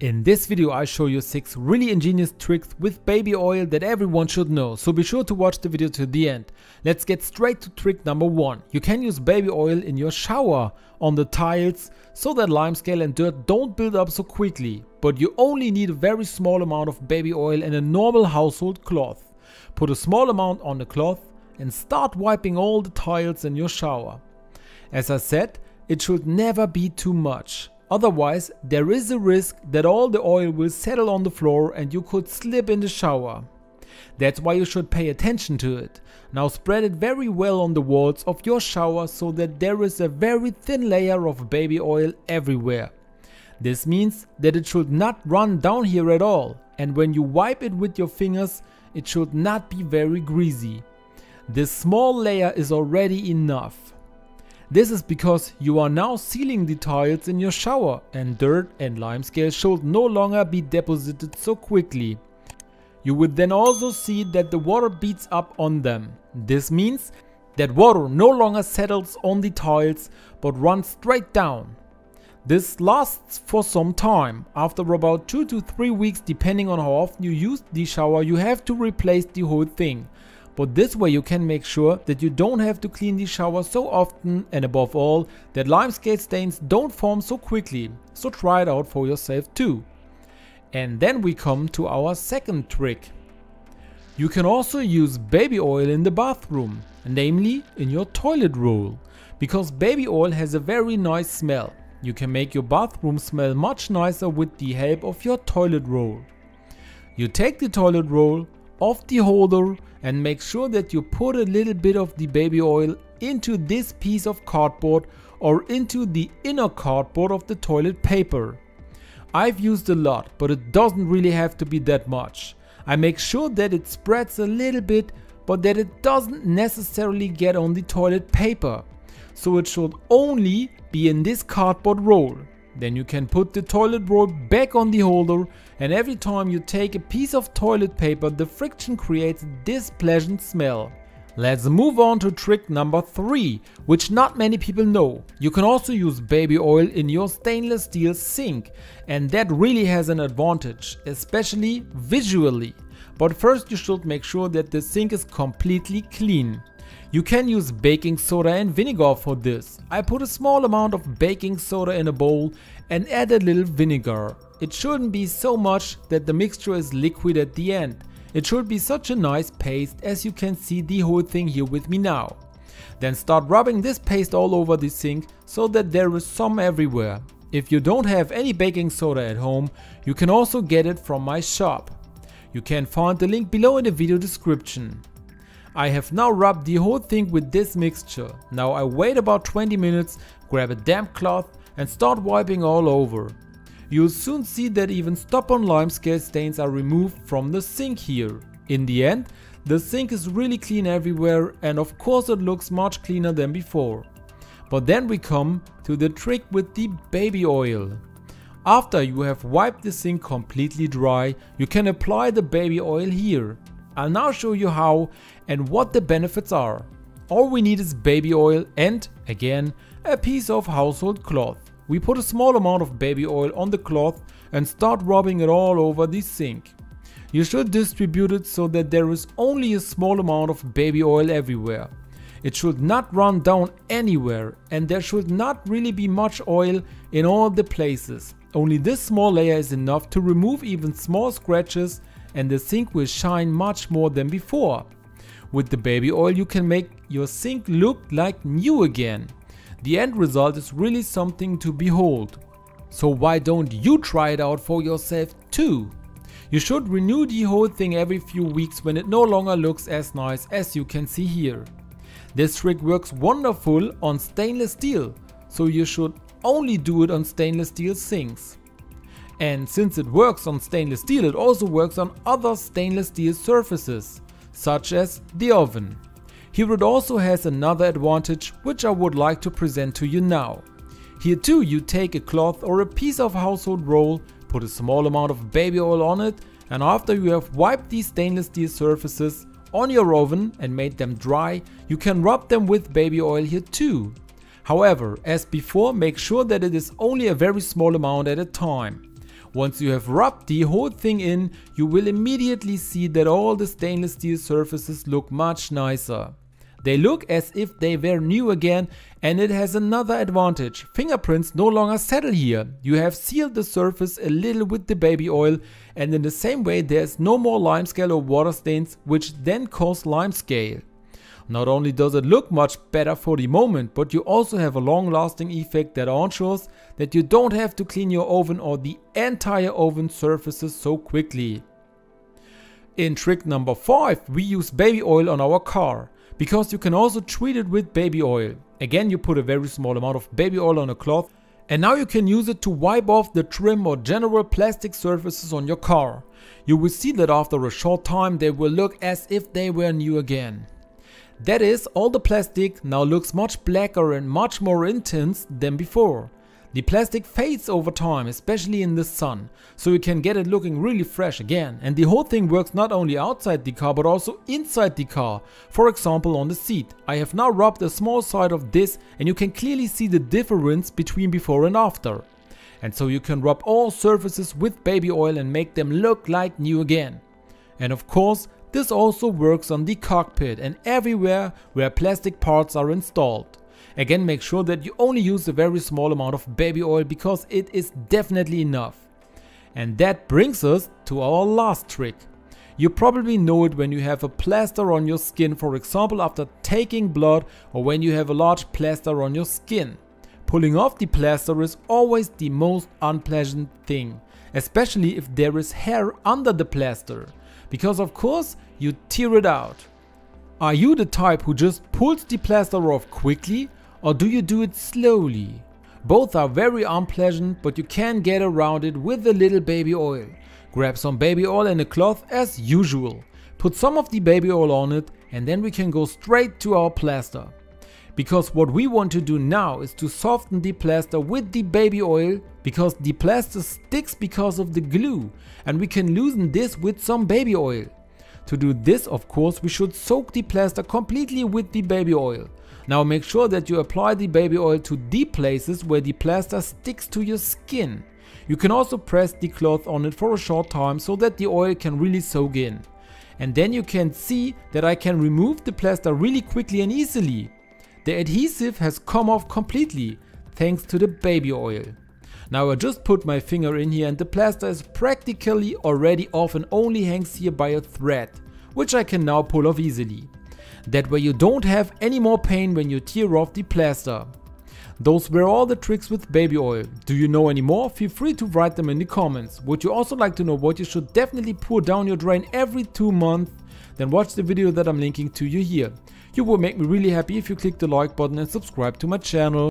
In this video I show you 6 really ingenious tricks with baby oil that everyone should know, so be sure to watch the video to the end. Let's get straight to trick number 1. You can use baby oil in your shower, on the tiles, so that limescale and dirt don't build up so quickly. But you only need a very small amount of baby oil and a normal household cloth. Put a small amount on the cloth and start wiping all the tiles in your shower. As I said, it should never be too much. Otherwise, there is a risk that all the oil will settle on the floor and you could slip in the shower. That's why you should pay attention to it. Now spread it very well on the walls of your shower so that there is a very thin layer of baby oil everywhere. This means that it should not run down here at all, and when you wipe it with your fingers, it should not be very greasy. This small layer is already enough. This is because you are now sealing the tiles in your shower, and dirt and limescale should no longer be deposited so quickly. You would then also see that the water beads up on them. This means that water no longer settles on the tiles but runs straight down. This lasts for some time. After about 2 to 3 weeks, depending on how often you use the shower, you have to replace the whole thing. But this way you can make sure that you don't have to clean the shower so often, and above all, that limescale stains don't form so quickly. So try it out for yourself too. And then we come to our second trick. You can also use baby oil in the bathroom, namely in your toilet roll, because baby oil has a very nice smell. You can make your bathroom smell much nicer with the help of your toilet roll. You take the toilet roll off the holder and make sure that you put a little bit of the baby oil into this piece of cardboard or into the inner cardboard of the toilet paper. I've used a lot, but it doesn't really have to be that much. I make sure that it spreads a little bit, but that it doesn't necessarily get on the toilet paper. So it should only be in this cardboard roll. Then you can put the toilet roll back on the holder, and every time you take a piece of toilet paper, the friction creates this pleasant smell. Let's move on to trick number 3, which not many people know. You can also use baby oil in your stainless steel sink, and that really has an advantage, especially visually. But first you should make sure that the sink is completely clean. You can use baking soda and vinegar for this. I put a small amount of baking soda in a bowl and add a little vinegar. It shouldn't be so much that the mixture is liquid at the end. It should be such a nice paste, as you can see the whole thing here with me now. Then start rubbing this paste all over the sink so that there is some everywhere. If you don't have any baking soda at home, you can also get it from my shop. You can find the link below in the video description. I have now rubbed the whole thing with this mixture. Now I wait about 20 minutes, grab a damp cloth and start wiping all over. You'll soon see that even stop-on limescale stains are removed from the sink here. In the end, the sink is really clean everywhere, and of course it looks much cleaner than before. But then we come to the trick with the baby oil. After you have wiped the sink completely dry, you can apply the baby oil here. I'll now show you how and what the benefits are. All we need is baby oil and, again, a piece of household cloth. We put a small amount of baby oil on the cloth and start rubbing it all over the sink. You should distribute it so that there is only a small amount of baby oil everywhere. It should not run down anywhere, and there should not really be much oil in all the places. Only this small layer is enough to remove even small scratches, and the sink will shine much more than before. With the baby oil you can make your sink look like new again. The end result is really something to behold. So why don't you try it out for yourself too? You should renew the whole thing every few weeks when it no longer looks as nice as you can see here. This trick works wonderful on stainless steel, so you should only do it on stainless steel sinks. And since it works on stainless steel, it also works on other stainless steel surfaces, such as the oven. Here it also has another advantage, which I would like to present to you now. Here too you take a cloth or a piece of household roll, put a small amount of baby oil on it, and after you have wiped these stainless steel surfaces on your oven and made them dry, you can rub them with baby oil here too. However, as before, make sure that it is only a very small amount at a time. Once you have rubbed the whole thing in, you will immediately see that all the stainless steel surfaces look much nicer. They look as if they were new again, and it has another advantage. Fingerprints no longer settle here. You have sealed the surface a little with the baby oil, and in the same way there is no more limescale or water stains, which then cause limescale. Not only does it look much better for the moment, but you also have a long-lasting effect that ensures that you don't have to clean your oven or the entire oven surfaces so quickly. In trick number 5, we use baby oil on our car, because you can also treat it with baby oil. Again, you put a very small amount of baby oil on a cloth, and now you can use it to wipe off the trim or general plastic surfaces on your car. You will see that after a short time they will look as if they were new again. That is, all the plastic now looks much blacker and much more intense than before. The plastic fades over time, especially in the sun, so you can get it looking really fresh again. And the whole thing works not only outside the car but also inside the car, for example on the seat. I have now rubbed a small side of this and you can clearly see the difference between before and after. And so you can rub all surfaces with baby oil and make them look like new again. And of course, this also works on the cockpit and everywhere where plastic parts are installed. Again, make sure that you only use a very small amount of baby oil because it is definitely enough. And that brings us to our last trick. You probably know it when you have a plaster on your skin, for example after taking blood or when you have a large plaster on your skin. Pulling off the plaster is always the most unpleasant thing, especially if there is hair under the plaster. Because of course you tear it out. Are you the type who just pulls the plaster off quickly, or do you do it slowly? Both are very unpleasant, but you can get around it with a little baby oil. Grab some baby oil and a cloth as usual. Put some of the baby oil on it and then we can go straight to our plaster. Because what we want to do now is to soften the plaster with the baby oil, because the plaster sticks because of the glue, and we can loosen this with some baby oil. To do this, of course, we should soak the plaster completely with the baby oil. Now make sure that you apply the baby oil to the places where the plaster sticks to your skin. You can also press the cloth on it for a short time so that the oil can really soak in. And then you can see that I can remove the plaster really quickly and easily. The adhesive has come off completely, thanks to the baby oil. Now I just put my finger in here and the plaster is practically already off and only hangs here by a thread, which I can now pull off easily. That way you don't have any more pain when you tear off the plaster. Those were all the tricks with baby oil. Do you know any more? Feel free to write them in the comments. Would you also like to know what you should definitely pour down your drain every 2 months? Then watch the video that I'm linking to you here. You will make me really happy if you click the like button and subscribe to my channel.